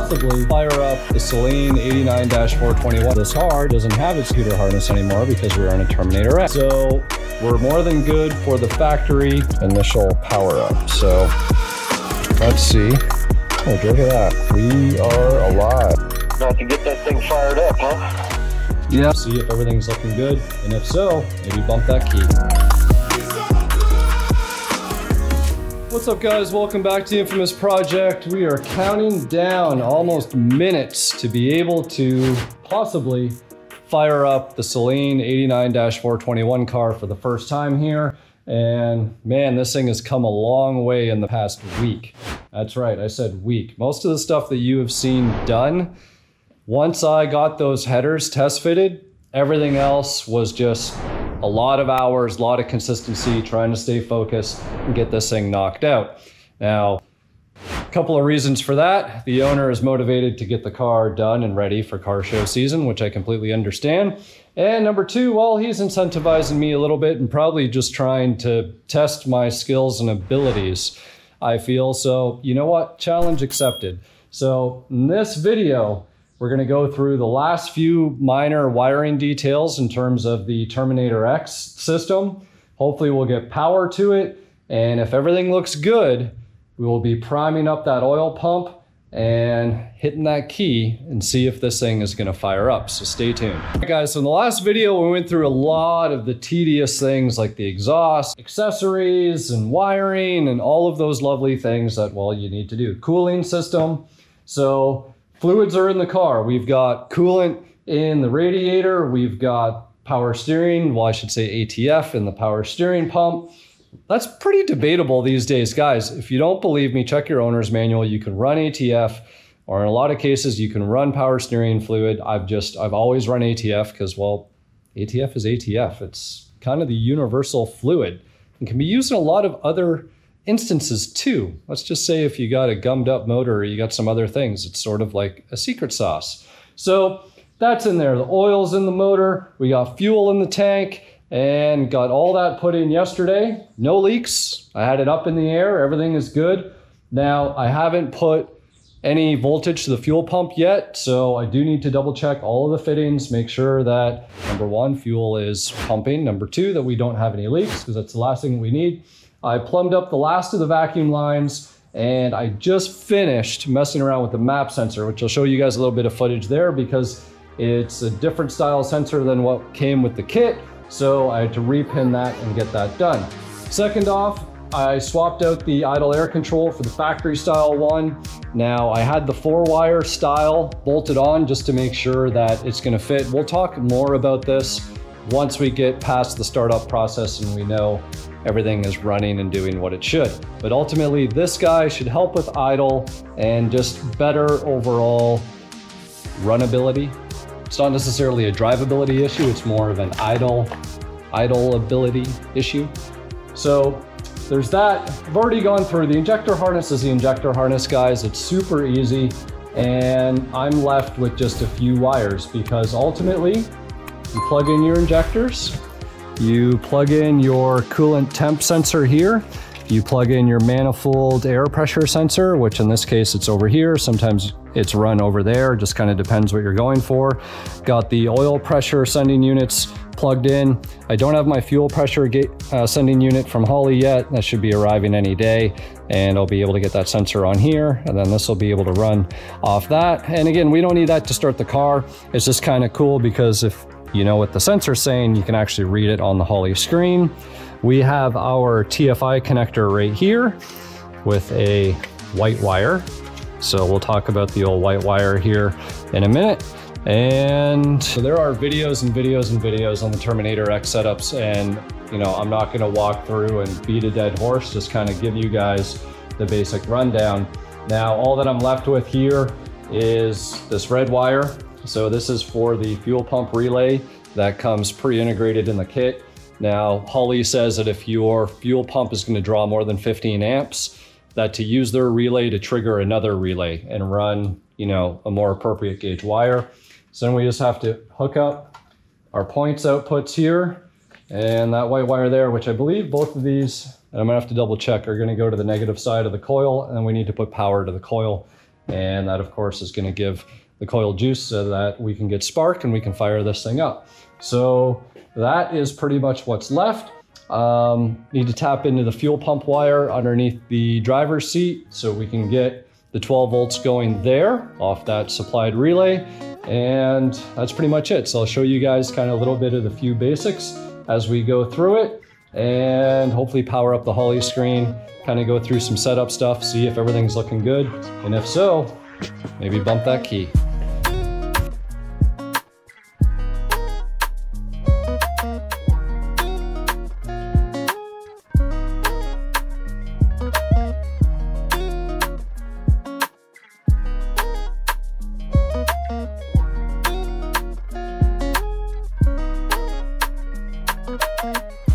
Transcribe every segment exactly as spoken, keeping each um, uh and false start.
possibly fire up the Saleen eighty-nine dash four twenty-one. This car doesn't have its scooter harness anymore because we're on a Terminator X. So we're more than good for the factory initial power up. So let's see. Oh, look at that. We are alive. Got to get that thing fired up, huh? Yeah. See if everything's looking good. And if so, maybe bump that key. What's up, guys? Welcome back to The Infamous Project. We are counting down almost minutes to be able to possibly fire up the Saleen eighty-nine dash four twenty-one car for the first time here. And man, this thing has come a long way in the past week. That's right, I said week. Most of the stuff that you have seen done, once I got those headers test fitted, everything else was just a lot of hours, a lot of consistency, trying to stay focused and get this thing knocked out. Now, a couple of reasons for that. The owner is motivated to get the car done and ready for car show season, which I completely understand. And number two, well, he's incentivizing me a little bit and probably just trying to test my skills and abilities, I feel. So, you know what? Challenge accepted. So in this video, we're gonna go through the last few minor wiring details in terms of the Terminator X system. Hopefully we'll get power to it. And if everything looks good, we will be priming up that oil pump and hitting that key and see if this thing is gonna fire up. So stay tuned. All right, guys, so in the last video, we went through a lot of the tedious things like the exhaust, accessories and wiring and all of those lovely things that, well, you need to do. Cooling system. So, fluids are in the car. We've got coolant in the radiator. We've got power steering. Well, I should say A T F in the power steering pump. That's pretty debatable these days, guys. If you don't believe me, check your owner's manual. You can run A T F, or in a lot of cases, you can run power steering fluid. I've just, I've always run A T F because, well, A T F is A T F. It's kind of the universal fluid and can be used in a lot of other instances too. Let's just say if you got a gummed up motor or you got some other things, it's sort of like a secret sauce. So that's in there. The oil's in the motor. We got fuel in the tank and got all that put in yesterday. No leaks. I had it up in the air. Everything is good. Now I haven't put any voltage to the fuel pump yet. So I do need to double check all of the fittings, make sure that number one, fuel is pumping. Number two, that we don't have any leaks because that's the last thing we need. I plumbed up the last of the vacuum lines and I just finished messing around with the map sensor, which I'll show you guys a little bit of footage there because it's a different style sensor than what came with the kit. So I had to repin that and get that done. Second off, I swapped out the idle air control for the factory style one. Now I had the four wire style bolted on just to make sure that it's going to fit. We'll talk more about this once we get past the startup process and we know everything is running and doing what it should. But ultimately, this guy should help with idle and just better overall runability. It's not necessarily a drivability issue, it's more of an idle, idle ability issue. So there's that. I've already gone through. The injector harness is the injector harness, guys. It's super easy. And I'm left with just a few wires because ultimately, you plug in your injectors, you plug in your coolant temp sensor here, you plug in your manifold air pressure sensor, which in this case it's over here, sometimes it's run over there, just kind of depends what you're going for. Got the oil pressure sending units plugged in. I don't have my fuel pressure get, uh, sending unit from Holley yet, that should be arriving any day, and I'll be able to get that sensor on here, and then this will be able to run off that. And again, we don't need that to start the car, it's just kind of cool because if you know what the sensor's saying, you can actually read it on the Holley screen. We have our T F I connector right here with a white wire. So we'll talk about the old white wire here in a minute. And so there are videos and videos and videos on the Terminator X setups. And, you know, I'm not gonna walk through and beat a dead horse, just kind of give you guys the basic rundown. Now, all that I'm left with here is this red wire. So this is for the fuel pump relay that comes pre-integrated in the kit. Now, Holley says that if your fuel pump is going to draw more than fifteen amps, that to use their relay to trigger another relay and run, you know, a more appropriate gauge wire. So then we just have to hook up our points outputs here and that white wire there, which I believe both of these, and I'm gonna have to double check, are going to go to the negative side of the coil, and we need to put power to the coil. And that, of course, is going to give the coil juice so that we can get spark and we can fire this thing up. So that is pretty much what's left. Um, need to tap into the fuel pump wire underneath the driver's seat so we can get the twelve volts going there off that supplied relay. And that's pretty much it. So I'll show you guys kind of a little bit of the few basics as we go through it, and hopefully power up the Holley screen, kind of go through some setup stuff, see if everything's looking good. And if so, maybe bump that key.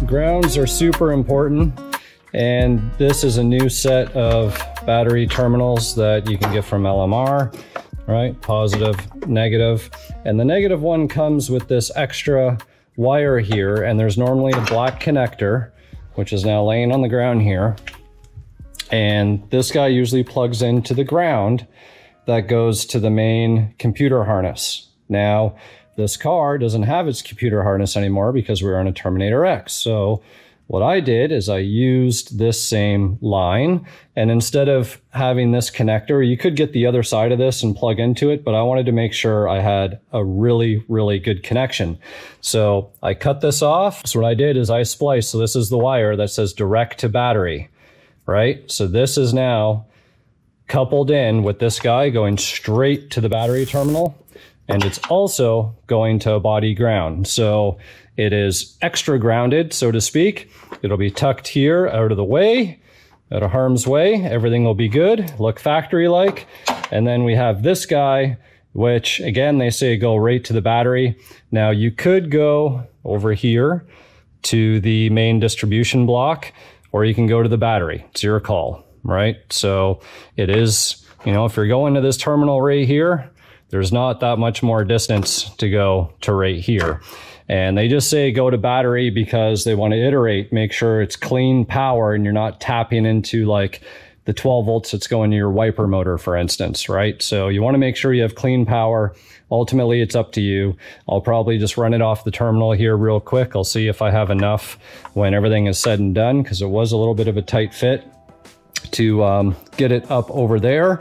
Grounds are super important, and this is a new set of battery terminals that you can get from L M R, right? Positive, negative, and the negative one comes with this extra wire here, and there's normally a black connector, which is now laying on the ground here, and this guy usually plugs into the ground that goes to the main computer harness. Now, this car doesn't have its computer harness anymore because we're on a Terminator X. So what I did is I used this same line, and instead of having this connector, you could get the other side of this and plug into it, but I wanted to make sure I had a really, really good connection. So I cut this off. So what I did is I spliced. So this is the wire that says direct to battery, right? So this is now coupled in with this guy going straight to the battery terminal. And it's also going to a body ground. So it is extra grounded, so to speak. It'll be tucked here out of the way, out of harm's way. Everything will be good, look factory-like. And then we have this guy, which again, they say go right to the battery. Now you could go over here to the main distribution block, or you can go to the battery. It's your call, right? So it is, you know, if you're going to this terminal right here, there's not that much more distance to go to right here. And they just say go to battery because they want to iterate, make sure it's clean power and you're not tapping into like the twelve volts that's going to your wiper motor, for instance, right? So you want to make sure you have clean power. Ultimately, it's up to you. I'll probably just run it off the terminal here real quick. I'll see if I have enough when everything is said and done, because it was a little bit of a tight fit to um, get it up over there.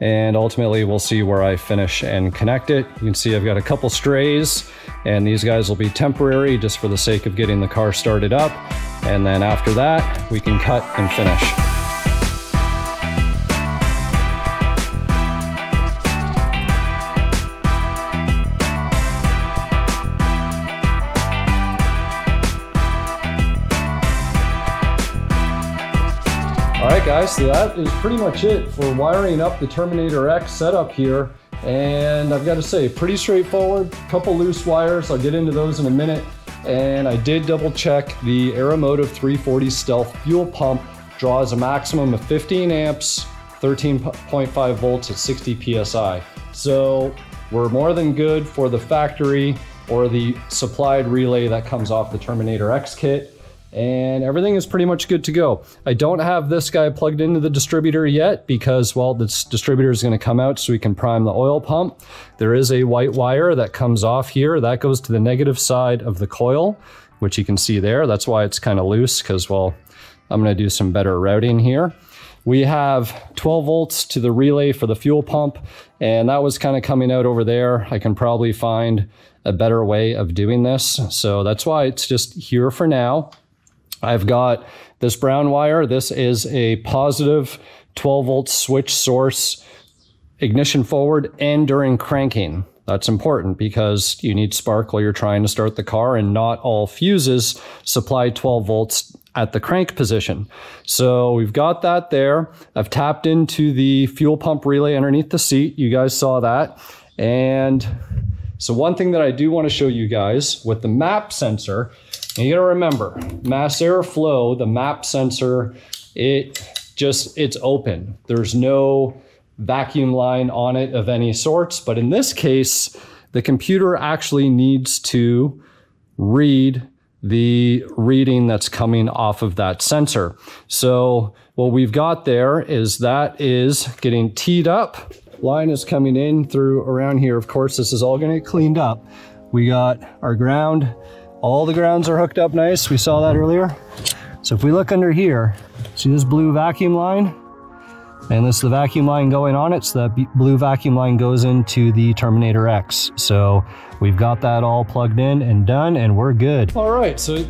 And ultimately we'll see where I finish and connect it. You can see I've got a couple strays, and these guys will be temporary just for the sake of getting the car started up. And then after that, we can cut and finish. Alright guys, so that is pretty much it for wiring up the Terminator X setup here, and I've got to say, pretty straightforward. Couple loose wires, I'll get into those in a minute, and I did double check the Aeromotive three forty Stealth fuel pump draws a maximum of fifteen amps, thirteen point five volts at sixty P S I. So we're more than good for the factory or the supplied relay that comes off the Terminator X kit. And everything is pretty much good to go. I don't have this guy plugged into the distributor yet because, well, this distributor is going to come out so we can prime the oil pump. There is a white wire that comes off here. That goes to the negative side of the coil, which you can see there. That's why it's kind of loose because, well, I'm going to do some better routing here. We have twelve volts to the relay for the fuel pump, and that was kind of coming out over there. I can probably find a better way of doing this. So that's why it's just here for now. I've got this brown wire. This is a positive twelve volt switch source, ignition forward and during cranking. That's important because you need spark while you're trying to start the car, and not all fuses supply twelve volts at the crank position. So we've got that there. I've tapped into the fuel pump relay underneath the seat. You guys saw that. And so one thing that I do want to show you guys with the map sensor, and you gotta remember, mass airflow, the map sensor, it just, it's open. There's no vacuum line on it of any sorts. But in this case, the computer actually needs to read the reading that's coming off of that sensor. So what we've got there is that is getting teed up line is coming in through around here. Of course, this is all gonna get cleaned up. We got our ground. All the grounds are hooked up nice. We saw that earlier. So if we look under here, see this blue vacuum line? And this is the vacuum line going on it. So that blue vacuum line goes into the Terminator X. So we've got that all plugged in and done, and we're good. All right, so,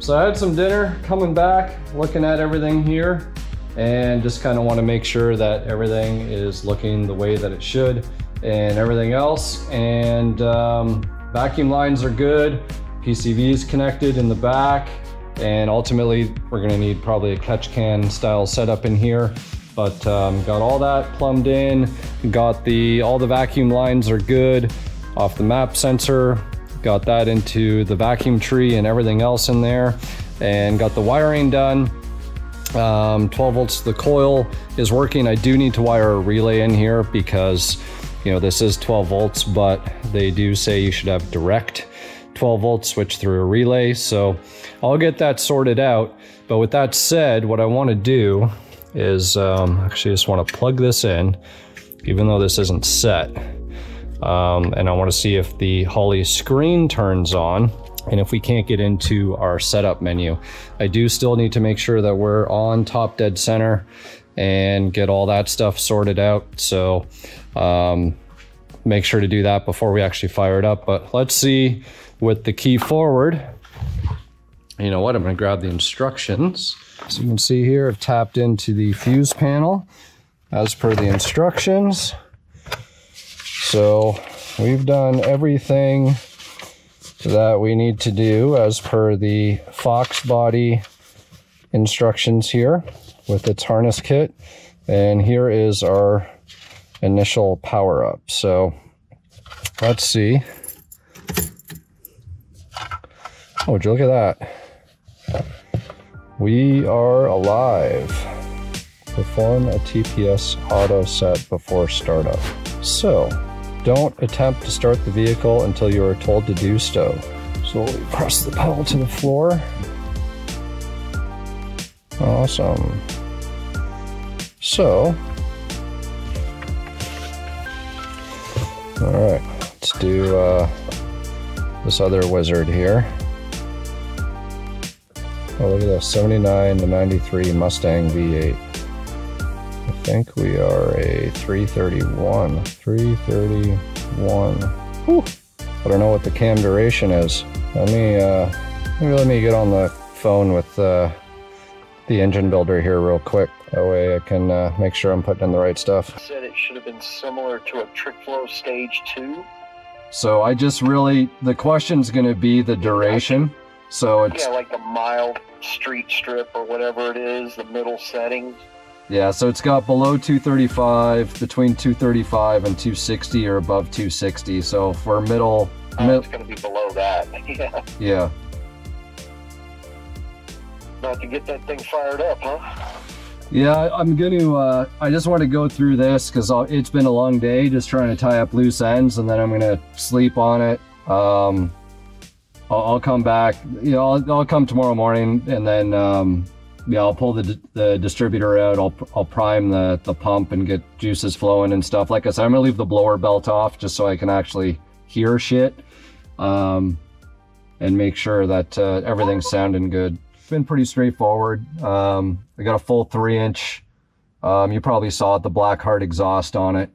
so I had some dinner, coming back, looking at everything here, and just kind of want to make sure that everything is looking the way that it should and everything else. And um, vacuum lines are good. P C V is connected in the back. And ultimately, we're gonna need probably a catch can style setup in here. But um, got all that plumbed in, got the, all the vacuum lines are good off the map sensor, got that into the vacuum tree and everything else in there, and got the wiring done. Um, twelve volts, the coil is working. I do need to wire a relay in here because, you know, this is twelve volts, but they do say you should have direct twelve volt switch through a relay. So I'll get that sorted out. But with that said, what I wanna do is um, actually just want to plug this in, even though this isn't set. Um, and I want to see if the Holley screen turns on and if we can't get into our setup menu. I do still need to make sure that we're on top dead center and get all that stuff sorted out. So um, make sure to do that before we actually fire it up. But let's see with the key forward. You know what, I'm gonna grab the instructions. So you can see here, I've tapped into the fuse panel as per the instructions. So we've done everything that we need to do as per the Foxbody instructions here with its harness kit. And here is our initial power up. So let's see. Oh, would you look at that? We are alive. Perform a T P S auto set before startup. So, don't attempt to start the vehicle until you are told to do so. So we press the pedal to the floor. Awesome. So, all right, let's do uh, this other wizard here. Oh, look at that, seventy-nine to ninety-three Mustang V eight. I think we are a three thirty-one. three thirty-one. Whew. I don't know what the cam duration is. Let me, uh, maybe let me get on the phone with uh, the engine builder here real quick. That way I can uh, make sure I'm putting in the right stuff. I said it should have been similar to a trick flow stage two. So I just really, the question's gonna be the duration. So it's, yeah, like the mild street strip or whatever it is, the middle settings. Yeah, so it's got below two thirty-five, between two thirty-five and two sixty, or above two sixty. So if we're middle, oh, mid it's going to be below that. Yeah. Yeah. About to get that thing fired up, huh? Yeah, I'm going to. Uh, I just want to go through this because it's been a long day, just trying to tie up loose ends, and then I'm going to sleep on it. Um, I'll come back, you know, I'll, I'll come tomorrow morning, and then, um, yeah, I'll pull the, the distributor out, I'll, I'll prime the, the pump and get juices flowing and stuff. Like I said, I'm gonna leave the blower belt off just so I can actually hear shit, um, and make sure that uh, everything's sounding good. It's been pretty straightforward. Um, I got a full three inch, um, you probably saw it, the Blackheart exhaust on it.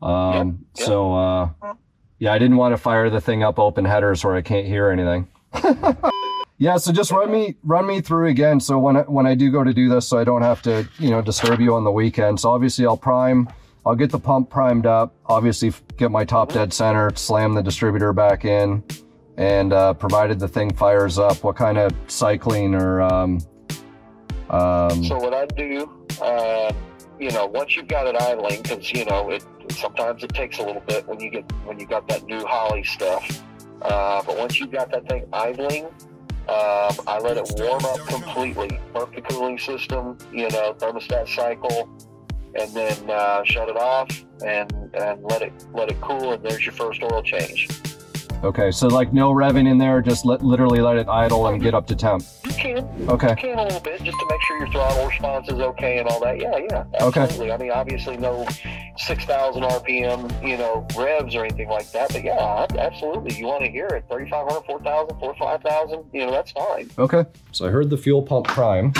Um, so, uh, yeah, I didn't want to fire the thing up open headers where I can't hear anything. Yeah, so just run me run me through again. So when I, when I do go to do this, so I don't have to, you know, disturb you on the weekend. So obviously I'll prime, I'll get the pump primed up, obviously get my top dead center, slam the distributor back in, and uh, provided the thing fires up, what kind of cycling or... Um, um, so what I do, uh, you know, once you've got it idling, because, you know, it... sometimes it takes a little bit when you get when you got that new Holley stuff, uh, but once you've got that thing idling, um, I let it warm up completely, work the cooling system, you know, thermostat cycle, and then uh, shut it off and and let it let it cool, and there's your first oil change. Okay, so like no revving in there, just let, literally let it idle and get up to temp. You can. Okay. You can a little bit just to make sure your throttle response is okay and all that. Yeah, yeah. Absolutely. Okay. I mean, obviously no six thousand R P M, you know, revs or anything like that. But yeah, absolutely. You want to hear it. thirty-five hundred, four thousand, four, five thousand, you know, that's fine. Okay. So I heard the fuel pump prime,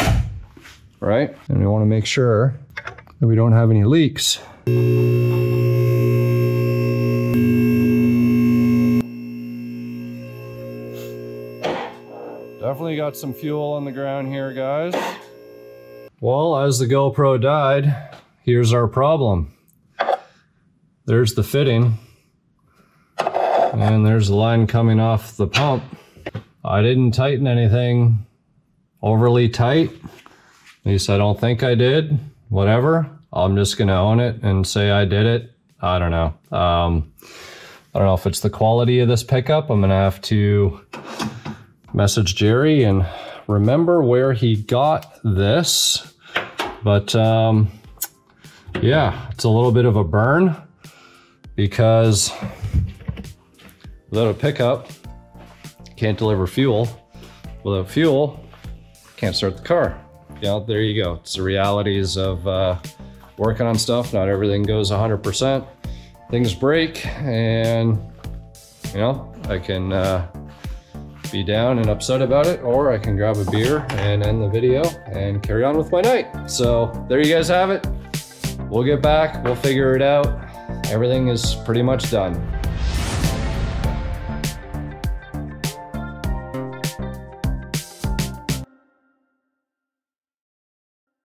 right? And we want to make sure that we don't have any leaks. Definitely got some fuel on the ground here, guys. Well, as the GoPro died, here's our problem. There's the fitting, and there's the line coming off the pump. I didn't tighten anything overly tight. At least I don't think I did. Whatever. I'm just going to own it and say I did it. I don't know. Um, I don't know if it's the quality of this pickup. I'm going to have to message Jerry and remember where he got this. But um, yeah, it's a little bit of a burn, because without a pickup, can't deliver fuel. Without fuel, can't start the car. Yeah, there you go. It's the realities of uh, working on stuff. Not everything goes one hundred percent. Things break, and you know, I can uh, be down and upset about it, or I can grab a beer and end the video and carry on with my night. So there you guys have it. We'll get back, we'll figure it out. Everything is pretty much done.